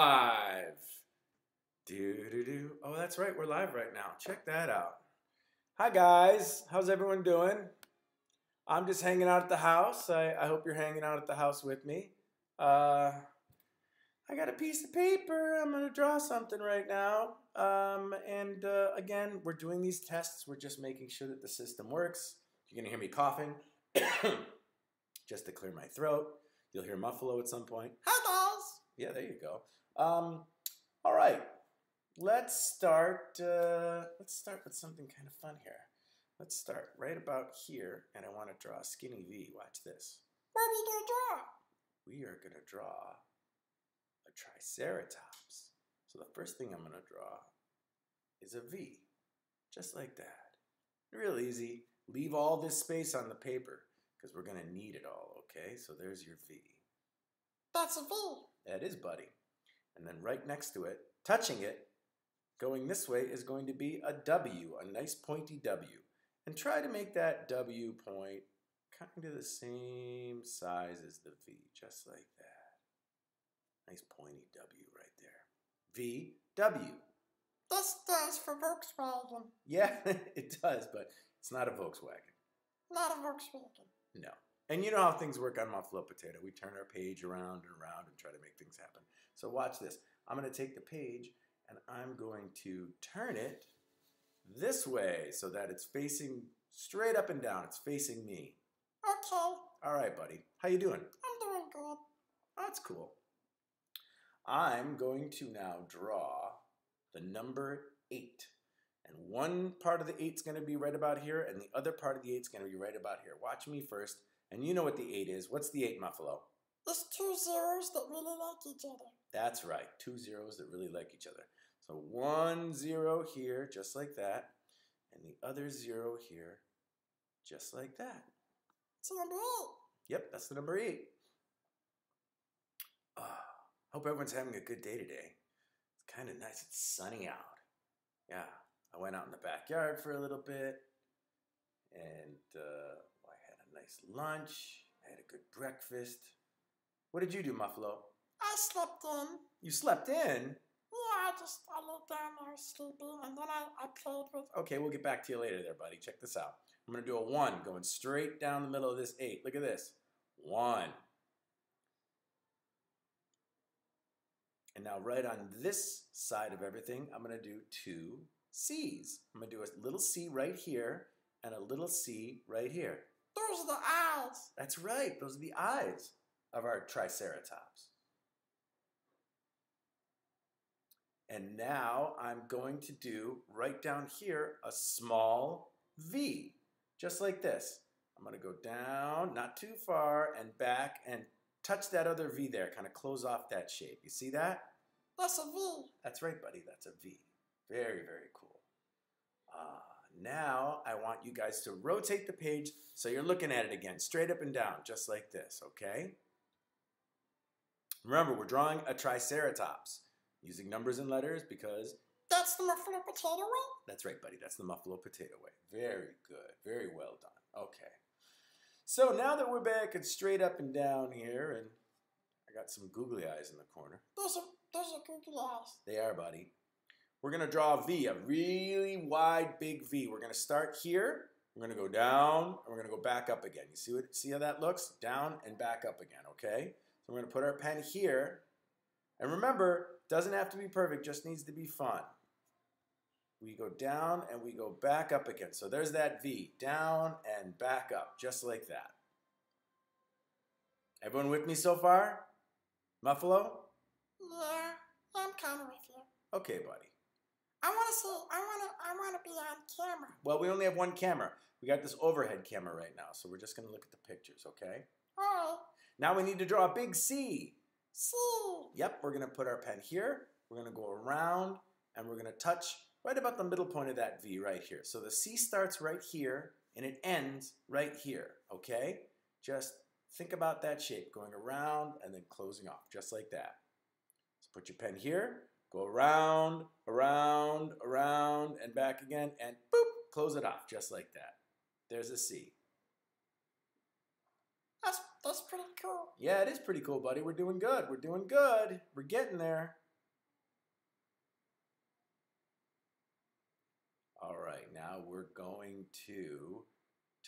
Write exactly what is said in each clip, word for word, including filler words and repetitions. five. Do-do-do. Oh, that's right. We're live right now. Check that out. Hi, guys. How's everyone doing? I'm just hanging out at the house. I, I hope you're hanging out at the house with me. Uh, I got a piece of paper. I'm going to draw something right now. Um, and uh, again, we're doing these tests. We're just making sure that the system works. You're going to hear me coughing just to clear my throat. You'll hear Muffalo at some point. Hi, balls. Yeah, there you go. Um, all right. Let's start, uh, let's start with something kind of fun here. Let's start right about here, and I want to draw a skinny V. Watch this. What are we going to draw? We are going to draw a Triceratops. So the first thing I'm going to draw is a V, just like that. Real easy. Leave all this space on the paper, because we're going to need it all, okay? So there's your V. That's a V. That is, buddy. And then right next to it, touching it, going this way is going to be a W, a nice pointy W. And try to make that W point kind of the same size as the V, just like that. Nice pointy W right there. V, W. This stands for Volkswagen. Yeah, it does, but it's not a Volkswagen. Not a Volkswagen. No. And you know how things work on Muffalo Potato. We turn our page around and around and try to make things happen. So watch this. I'm going to take the page and I'm going to turn it this way so that it's facing straight up and down. It's facing me. Okay. All right, buddy. How you doing? I'm doing good. That's cool. I'm going to now draw the number eight. And one part of the eight's going to be right about here, and the other part of the eight's going to be right about here. Watch me first. And you know what the eight is. What's the eight, Muffalo? It's two zeros that really like each other. That's right. Two zeros that really like each other. So one zero here, just like that. And the other zero here, just like that. It's number eight. Yep, that's the number eight. Uh, hope everyone's having a good day today. It's kind of nice. It's sunny out. Yeah, I went out in the backyard for a little bit. And uh, I had a nice lunch. I had a good breakfast. What did you do, Muffalo? I slept in. You slept in? Yeah, I just, I laid down there sleeping, and then I, I played with... Okay, we'll get back to you later there, buddy. Check this out. I'm going to do a one going straight down the middle of this eight. Look at this. One. And now right on this side of everything, I'm going to do two C's. I'm going to do a little C right here and a little C right here. Those are the eyes. That's right. Those are the eyes of our Triceratops. And now I'm going to do, right down here, a small V, just like this. I'm going to go down, not too far, and back, and touch that other V there, kind of close off that shape. You see that? That's a V. That's right, buddy. That's a V. Very, very cool. Uh, now I want you guys to rotate the page so you're looking at it again, straight up and down, just like this, okay? Remember, we're drawing a Triceratops. Using numbers and letters because that's the Muffalo Potato way? That's right, buddy. That's the Muffalo Potato way. Very good. Very well done. Okay. So now that we're back and straight up and down here, and I got some googly eyes in the corner. Those are, those are googly eyes. They are, buddy. We're going to draw a V, a really wide, big V. We're going to start here. We're going to go down, and we're going to go back up again. You see, what, see how that looks? Down and back up again, okay? So we're going to put our pen here. And remember, doesn't have to be perfect, just needs to be fun. We go down and we go back up again. So there's that V, down and back up, just like that. Everyone with me so far? Muffalo? Yeah, I'm kind of with you. Okay, buddy. I want to see, I want to I want to be on camera. Well, we only have one camera. We got this overhead camera right now, so we're just going to look at the pictures, okay? All right. Now we need to draw a big C. C. Yep, we're going to put our pen here, we're going to go around, and we're going to touch right about the middle point of that V right here. So the C starts right here, and it ends right here, okay? Just think about that shape, going around and then closing off, just like that. So put your pen here, go around, around, around, and back again, and boop, close it off, just like that. There's a C. That's, that's pretty cool. Yeah, it is pretty cool, buddy. We're doing good. We're doing good. We're getting there. we're going to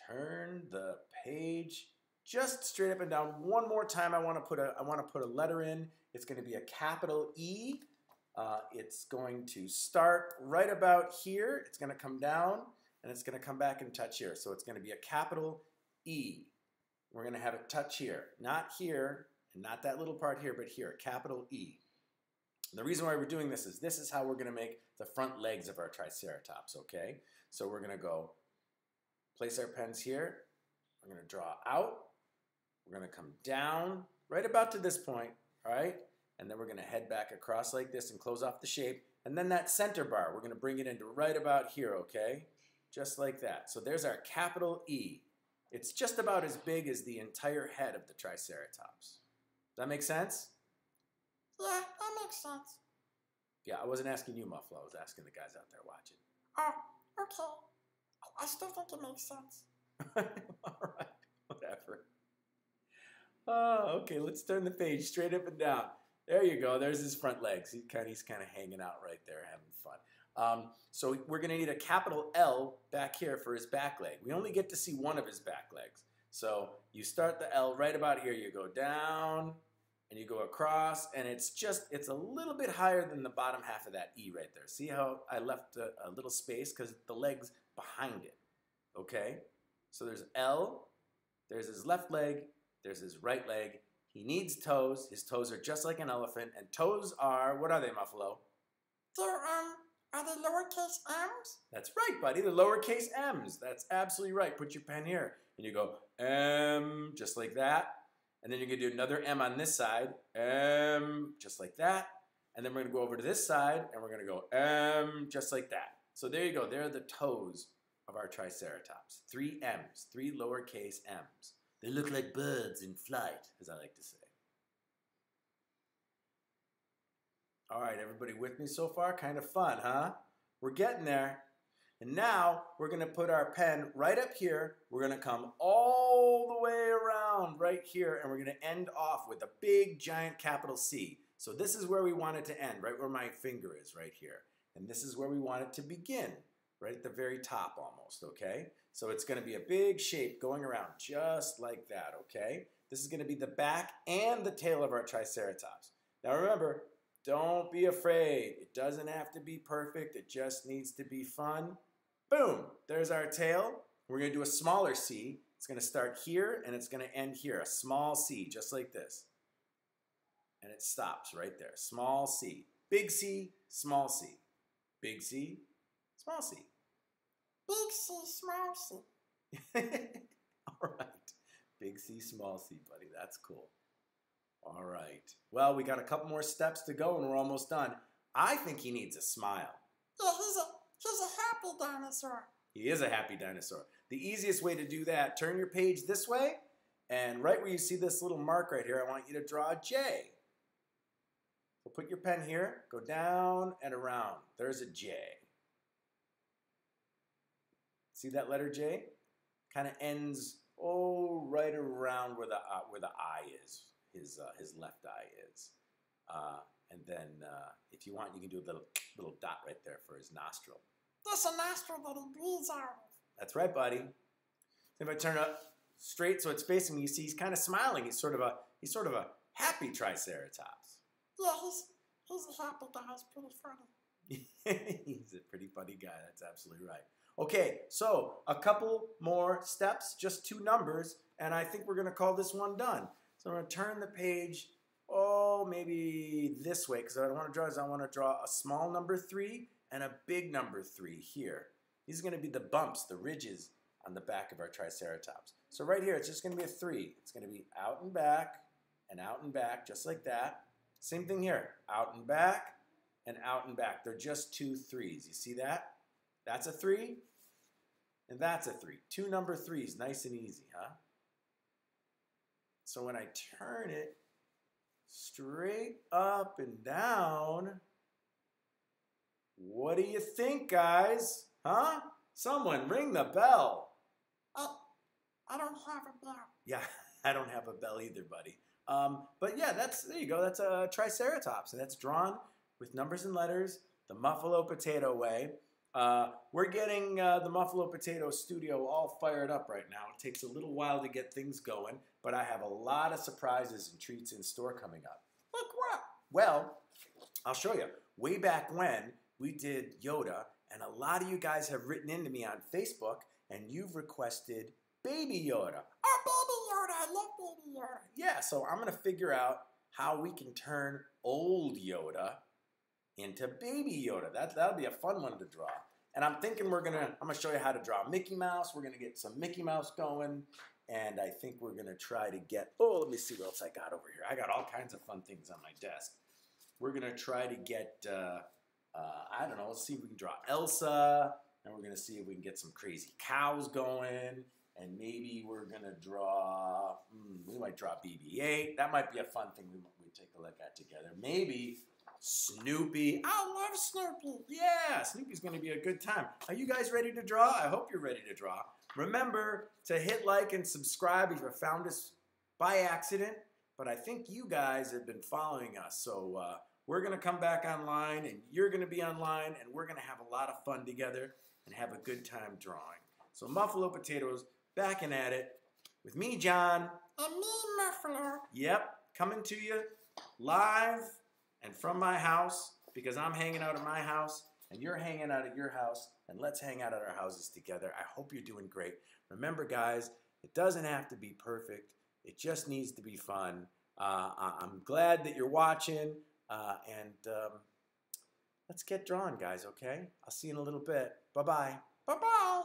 turn the page just straight up and down one more time. I want to put a, I want to put a letter in. It's going to be a capital E. Uh, it's going to start right about here. It's going to come down, and it's going to come back and touch here. So it's going to be a capital E. We're going to have it touch here. Not here, and not that little part here, but here, capital E. And the reason why we're doing this is this is how we're going to make the front legs of our Triceratops, okay? So we're going to go place our pens here. We're going to draw out. We're going to come down right about to this point, all right? And then we're going to head back across like this and close off the shape. And then that center bar, we're going to bring it into right about here, okay? Just like that. So there's our capital E. It's just about as big as the entire head of the Triceratops. Does that make sense? Yeah, that makes sense. Yeah, I wasn't asking you, Muffalo. I was asking the guys out there watching. Oh, okay. I still think it makes sense. All right, whatever. Oh, okay, let's turn the page straight up and down. There you go. There's his front legs. He kind of, he's kind of hanging out right there having fun. Um, so we're going to need a capital L back here for his back leg. We only get to see one of his back legs. So you start the L right about here. You go down and you go across, and it's just, it's a little bit higher than the bottom half of that E right there. See how I left a, a little space because the leg's behind it. Okay? So there's L, there's his left leg, there's his right leg. He needs toes. His toes are just like an elephant, and toes are, what are they, Muffalo? They're, um, are they lowercase m's? That's right, buddy, the lowercase m's. That's absolutely right. Put your pen here, and you go, M, just like that. And then you're going to do another M on this side, M, just like that. And then we're going to go over to this side, and we're going to go, M, just like that. So there you go. There are the toes of our Triceratops. Three M's, three lowercase m's. They look like birds in flight, as I like to say. All right, everybody with me so far? Kind of fun, huh? We're getting there. And now we're going to put our pen right up here. We're going to come all the way around right here, and we're going to end off with a big, giant capital C. So this is where we want it to end, right where my finger is right here. And this is where we want it to begin. Right at the very top almost, okay? So it's going to be a big shape going around just like that, okay? This is going to be the back and the tail of our Triceratops. Now remember, don't be afraid. It doesn't have to be perfect. It just needs to be fun. Boom! There's our tail. We're going to do a smaller C. It's going to start here and it's going to end here. A small C, just like this. And it stops right there. Small C. Big C, small C. Big C, small C. Big C, small C. All right. Big C, small C, buddy. That's cool. All right. Well, we got a couple more steps to go, and we're almost done. I think he needs a smile. Yeah, he's a, he's a happy dinosaur. He is a happy dinosaur. The easiest way to do that, turn your page this way, and right where you see this little mark right here, I want you to draw a J. So put your pen here. Go down and around. There's a J. See that letter J? Kind of ends oh right around where the uh, where the eye is, his uh, his left eye is. Uh, and then uh, if you want, you can do a little little dot right there for his nostril. That's a nostril that he breathes out of. That's right, buddy. So if I turn up straight so it's facing me, you see he's kind of smiling. He's sort of a he's sort of a happy Triceratops. Yeah, he's he's a happy guy. He's pretty funny. He's a pretty funny guy. That's absolutely right. Okay, so a couple more steps, just two numbers, and I think we're going to call this one done. So I'm going to turn the page, oh, maybe this way, because what I want to draw is I want to draw a small number three and a big number three here. These are going to be the bumps, the ridges on the back of our Triceratops. So right here, it's just going to be a three. It's going to be out and back and out and back, just like that. Same thing here, out and back and out and back. They're just two threes. You see that? That's a three, and that's a three. Two number threes, nice and easy, huh? So when I turn it straight up and down, what do you think, guys? Huh? Someone ring the bell. Oh, I don't have a bell. Yeah, I don't have a bell either, buddy. Um, but yeah, that's there you go. That's a Triceratops, and that's drawn with numbers and letters the Muffalo Potato way. Uh, we're getting uh, the Muffalo Potato studio all fired up right now. It takes a little while to get things going, but I have a lot of surprises and treats in store coming up. Look, we're up. Well, I'll show you. Way back when, we did Yoda, and a lot of you guys have written into me on Facebook, and you've requested Baby Yoda. Oh, Baby Yoda. I love Baby Yoda. Yeah, so I'm going to figure out how we can turn old Yoda into Baby Yoda. That, that'll be a fun one to draw. And I'm thinking we're gonna, I'm gonna show you how to draw Mickey Mouse. We're gonna get some Mickey Mouse going. And I think we're gonna try to get, oh, let me see what else I got over here. I got all kinds of fun things on my desk. We're gonna try to get, uh, uh, I don't know, let's see if we can draw Elsa. And we're gonna see if we can get some crazy cows going. And maybe we're gonna draw, mm, we might draw B B eight. That might be a fun thing we we take a look at together. Maybe Snoopy. I love Snoopy. Yeah, Snoopy's going to be a good time. Are you guys ready to draw? I hope you're ready to draw. Remember to hit like and subscribe if you found us by accident. But I think you guys have been following us. So uh, we're going to come back online, and you're going to be online, and we're going to have a lot of fun together and have a good time drawing. So Muffalo Potatoes, backing at it with me, John. And me, Muffalo. Yep, coming to you live and from my house, because I'm hanging out at my house, and you're hanging out at your house, and let's hang out at our houses together. I hope you're doing great. Remember, guys, it doesn't have to be perfect. It just needs to be fun. Uh, I'm glad that you're watching, uh, and um, let's get drawing, guys, okay? I'll see you in a little bit. Bye-bye. Bye-bye.